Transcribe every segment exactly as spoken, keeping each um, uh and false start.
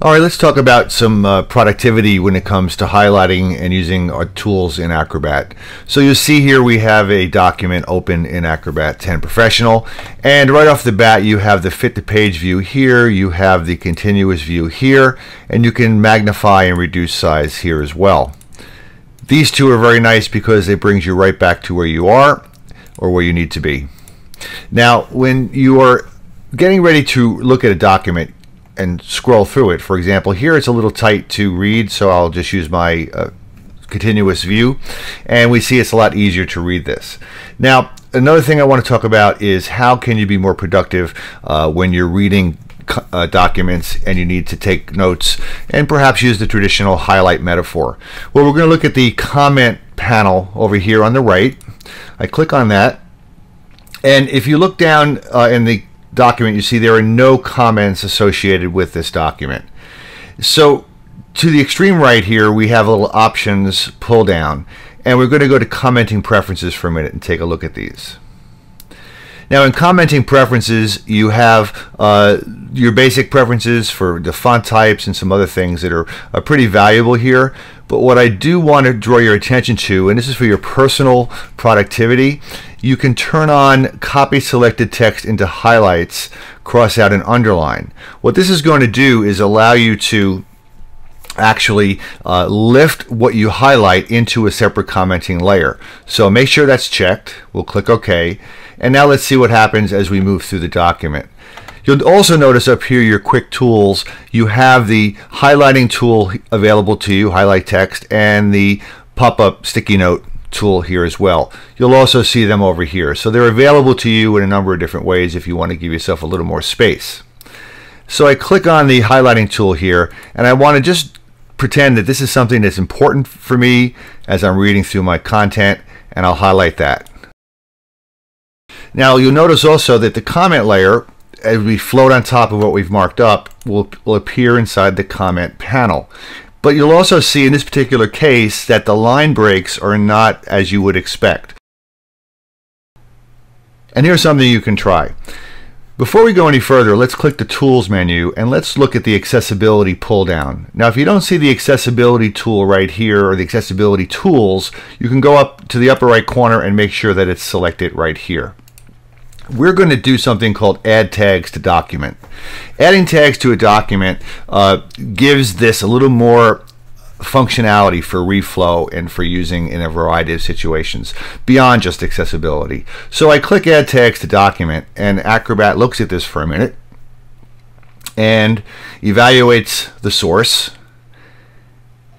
All right, let's talk about some uh, productivity when it comes to highlighting and using our tools in Acrobat. So you'll see here we have a document open in Acrobat ten Professional, and right off the bat you have the fit to page view here, you have the continuous view here, and you can magnify and reduce size here as well. These two are very nice because it brings you right back to where you are or where you need to be. Now when you are getting ready to look at a document and scroll through it. For example, here it's a little tight to read, so I'll just use my uh, continuous view, and we see it's a lot easier to read this. Now, another thing I want to talk about is how can you be more productive uh, when you're reading uh, documents and you need to take notes and perhaps use the traditional highlight metaphor. Well, we're going to look at the comment panel over here on the right. I click on that, and if you look down uh, in the document, you see there are no comments associated with this document. So to the extreme right here we have a little options pull down, and we're going to go to commenting preferences for a minute and take a look at these. Now in commenting preferences you have uh, your basic preferences for the font types and some other things that are, are pretty valuable here, but what I do want to draw your attention to, and this is for your personal productivity, you can turn on copy selected text into highlights, cross out and underline. What this is going to do is allow you to actually uh, lift what you highlight into a separate commenting layer. So make sure that's checked. We'll click OK, and now let's see what happens as we move through the document. You'll also notice up here your quick tools. You have the highlighting tool available to you, highlight text, and the pop-up sticky note tool here as well. You'll also see them over here. So they're available to you in a number of different ways if you want to give yourself a little more space. So I click on the highlighting tool here, and I want to just pretend that this is something that's important for me as I'm reading through my content, and I'll highlight that. Now you'll notice also that the comment layer, as we float on top of what we've marked up, will, will appear inside the comment panel. But you'll also see in this particular case that the line breaks are not as you would expect. And here's something you can try. Before we go any further, let's click the Tools menu and let's look at the Accessibility pull down. Now if you don't see the Accessibility tool right here, or the Accessibility tools, you can go up to the upper right corner and make sure that it's selected right here. We're going to do something called Add Tags to Document. Adding tags to a document uh, gives this a little more functionality for reflow and for using in a variety of situations beyond just accessibility. So I click Add Tags to Document, and Acrobat looks at this for a minute and evaluates the source.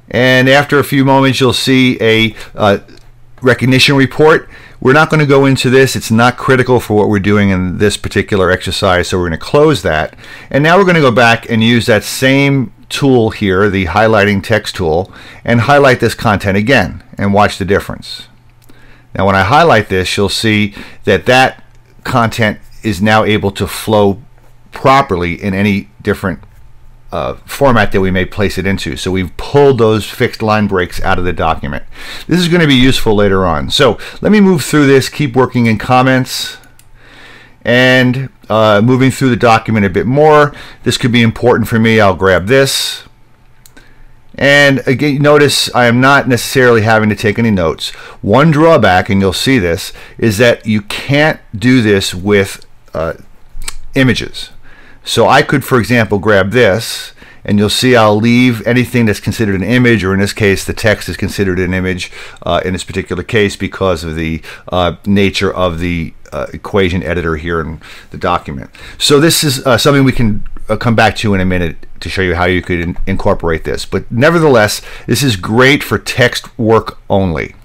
And after a few moments you'll see a uh, recognition report. We're not going to go into this. It's not critical for what we're doing in this particular exercise, so we're going to close that. And now we're going to go back and use that same tool here, the highlighting text tool, and highlight this content again and watch the difference. Now when I highlight this, you'll see that that content is now able to flow properly in any different Uh, format that we may place it into. So we've pulled those fixed line breaks out of the document. This is going to be useful later on. So let me move through this, keep working in comments, and uh, moving through the document a bit more. This could be important for me. I'll grab this. And again, notice I am not necessarily having to take any notes. One drawback, and you'll see this, is that you can't do this with uh, images. So I could, for example, grab this, and you'll see I'll leave anything that's considered an image, or in this case the text is considered an image uh, in this particular case because of the uh, nature of the uh, equation editor here in the document. So this is uh, something we can uh, come back to in a minute to show you how you could in incorporate this. But nevertheless, this is great for text work only.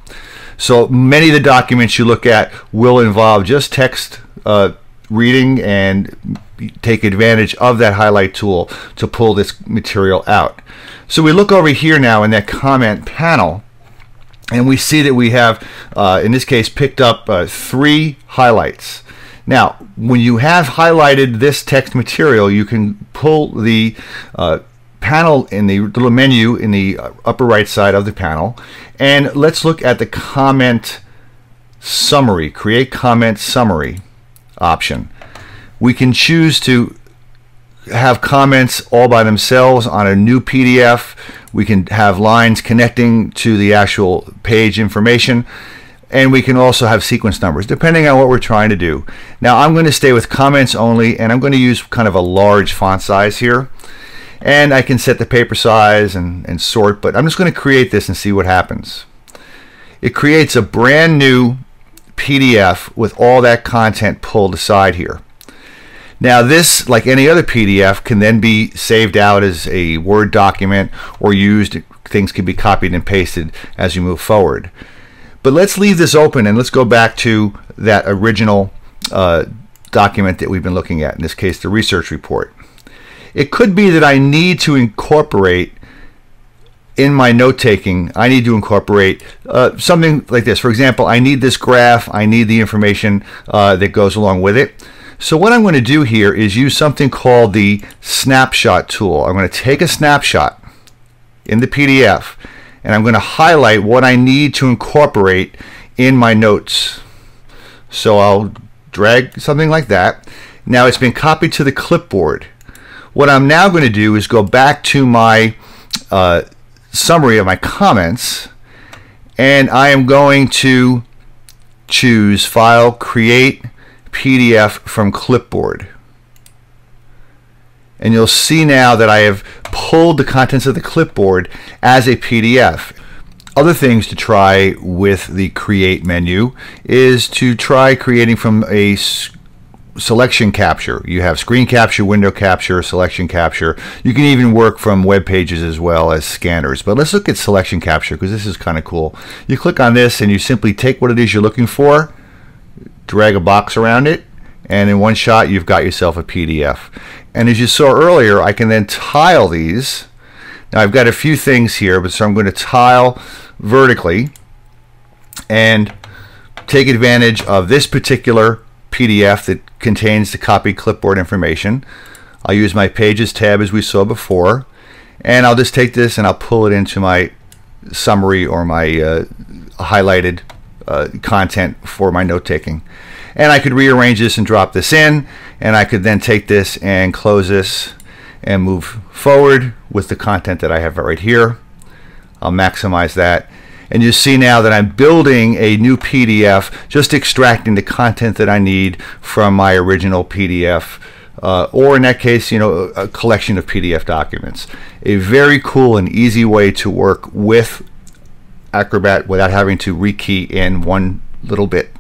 So many of the documents you look at will involve just text uh, reading, and take advantage of that highlight tool to pull this material out. So we look over here now in that comment panel, and we see that we have uh, in this case picked up uh, three highlights. Now when you have highlighted this text material, you can pull the uh, panel in the little menu in the upper right side of the panel, and let's look at the comment summary, create comment summary option. We can choose to have comments all by themselves on a new P D F. We can have lines connecting to the actual page information, and we can also have sequence numbers depending on what we're trying to do. Now I'm going to stay with comments only, and I'm going to use kind of a large font size here, and I can set the paper size and, and sort, but I'm just going to create this and see what happens. It creates a brand new P D F with all that content pulled aside here. Now this, like any other P D F, can then be saved out as a Word document or used. Things can be copied and pasted as you move forward. But let's leave this open and let's go back to that original uh, document that we've been looking at, in this case the research report. It could be that I need to incorporate in my note-taking, I need to incorporate uh, something like this. For example, I need this graph, I need the information uh, that goes along with it. So what I'm going to do here is use something called the snapshot tool. I'm going to take a snapshot in the P D F, and I'm going to highlight what I need to incorporate in my notes. So I'll drag something like that. Now it's been copied to the clipboard. What I'm now going to do is go back to my uh, summary of my comments, and I am going to choose File, Create P D F from Clipboard, and you'll see now that I have pulled the contents of the clipboard as a P D F. Other things to try with the Create menu is to try creating from a selection capture. You have screen capture, window capture, selection capture. You can even work from web pages as well as scanners. But let's look at selection capture, because this is kind of cool. You click on this and you simply take what it is you're looking for, drag a box around it, and in one shot you've got yourself a P D F. And as you saw earlier, I can then tile these. Now I've got a few things here, but so I'm going to tile vertically and take advantage of this particular P D F that contains the copied clipboard information. I'll use my Pages tab as we saw before, and I'll just take this and I'll pull it into my summary or my uh, highlighted uh, content for my note-taking. And I could rearrange this and drop this in, and I could then take this and close this and move forward with the content that I have right here. I'll maximize that. And you see now that I'm building a new P D F, just extracting the content that I need from my original P D F, uh, or in that case, you know, a collection of P D F documents. A very cool and easy way to work with Acrobat without having to rekey in one little bit.